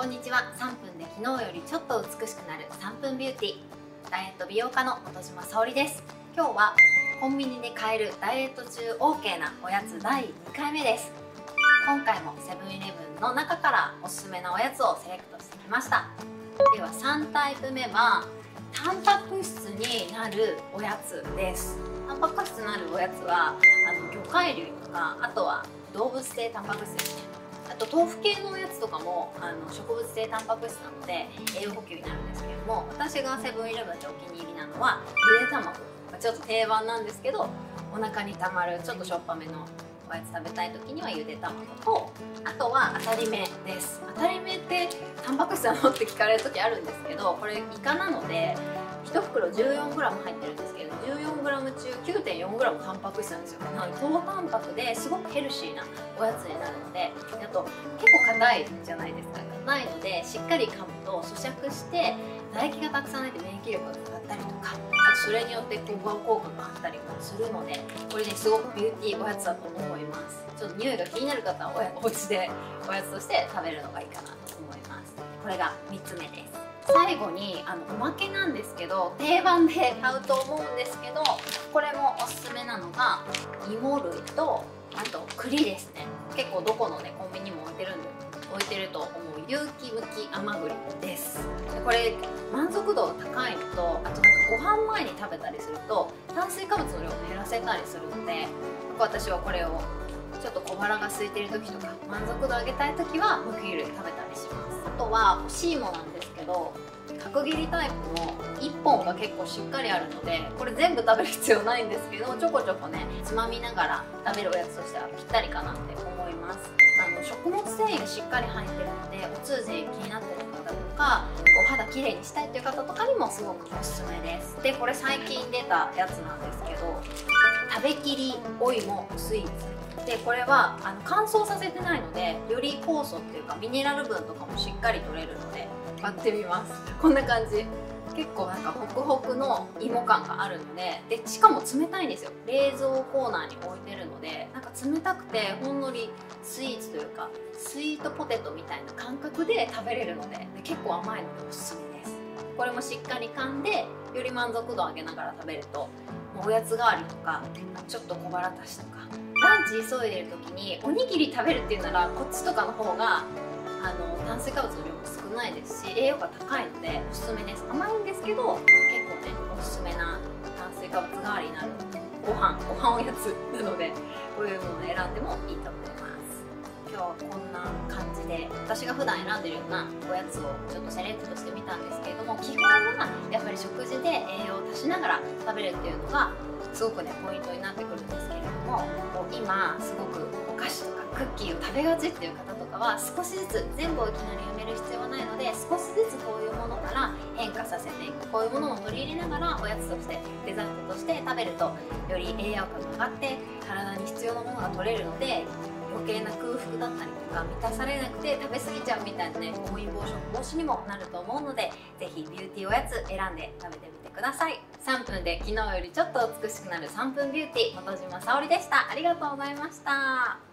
こんにちは。3分で昨日よりちょっと美しくなる3分ビューティー、ダイエット美容家の本島沙織です。今日はコンビニで買えるダイエット中 OK なおやつ第2回目です。今回もセブンイレブンの中からおすすめなおやつをセレクトしてきました。では3タイプ目はタンパク質になるおやつです。タンパク質になるおやつは魚介類とか、あとは動物性タンパク質ですね。あと豆腐系のおやつとかも植物性タンパク質なので栄養補給になるんですけれども、私がセブンイレブンでお気に入りなのはゆで卵、ちょっと定番なんですけど、お腹にたまるちょっとしょっぱめのおやつ食べたい時にはゆで卵と、あとはあたりめです。あたりめってタンパク質なのって聞かれる時あるんですけど、これイカなので1袋 14g 入ってるんですけど、 14g 中 9.4g タンパク質なんですよ。なので高タンパクですごくヘルシーなおやつになるので、あと結構硬いじゃないですか。硬いのでしっかり噛むと咀嚼して唾液がたくさん出て免疫力が上がったりとか、あとそれによって抗がん効果があったりもするので、これねすごくビューティーおやつだと思います。ちょっと匂いが気になる方はお家でおやつとして食べるのがいいかなと思います。これが3つ目です。最後におまけなんですけど、定番で買うと思うんですけど、これもおすすめなのが芋類と、あと栗ですね。結構どこのねコンビニも置いてると思う有機無機甘栗です。これ満足度が高いのと、あとご飯前に食べたりすると炭水化物の量を減らせたりするので、私はこれをちょっと小腹が空いてる時とか満足度上げたい時は無機類食べたりします。あとは干し芋なんですけど、角切りタイプの1本が結構しっかりあるので、これ全部食べる必要ないんですけど、ちょこちょこねつまみながら食べるおやつとしてはぴったりかなって思います。食物繊維がしっかり入ってるので、お通じ気になってる方とかお肌きれいにしたいっていう方とかにもすごくおすすめです。でこれ最近出たやつなんですけど、食べきりお芋スイーツで、これは乾燥させてないのでより酵素っていうかミネラル分とかもしっかり取れるので割ってみます。こんな感じ、結構なんかホクホクの芋感があるので、しかも冷たいんですよ。冷蔵コーナーに置いてるので、なんか冷たくてほんのりスイーツというかスイートポテトみたいな感覚で食べれるの で結構甘いのでおすすめです。これもしっかり噛んでより満足度を上げながら食べると、おやつ代わりとかちょっと小腹足しとか、ランチ急いでる時におにぎり食べるっていうならこっちとかの方が炭水化物の量も少ないですし栄養価高いのでおすすめです。甘いんですけど結構ねおすすめな炭水化物代わりになるご飯おやつなので、こういうものを選んでもいいと思います。今日はこんな感じで私が普段選んでるようなおやつをちょっとセレクトしてみたんですけれども、基本はやっぱり食事で栄養を足しながら食べるっていうのがすごくねポイントになってくるんですけれども、今すごくお菓子とかクッキーを食べがちっていう方とかは少しずつ、全部をいきなりやめる必要はないので少しずつこういうものから変化させていく、こういうものを取り入れながらおやつとしてデザートとして食べるとより栄養価が上がって体に必要なものが取れるので、余計な空腹だったりとか満たされなくて食べ過ぎちゃうみたいなね暴飲暴食防止にもなると思うので、ぜひビューティーおやつ選んで食べてみてください。3分で昨日よりちょっと美しくなる3分ビューティー、本島沙織でした。ありがとうございました。